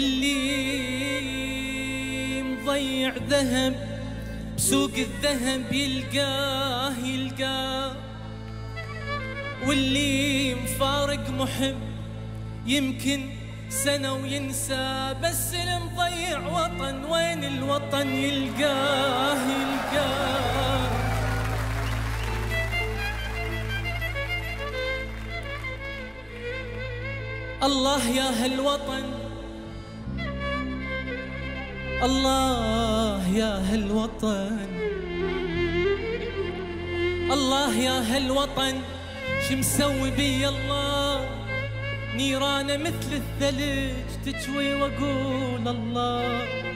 اللي مضيع ذهب بسوق الذهب يلقاه، واللي مفارق محب يمكن سنة وينسى، بس المضيع وطن وين الوطن يلقاه. الله يا هالوطن، الله يا هالوطن، الله يا هالوطن، شو مسوي بي الله؟ نيرانه مثل الثلج تشوي واقول الله.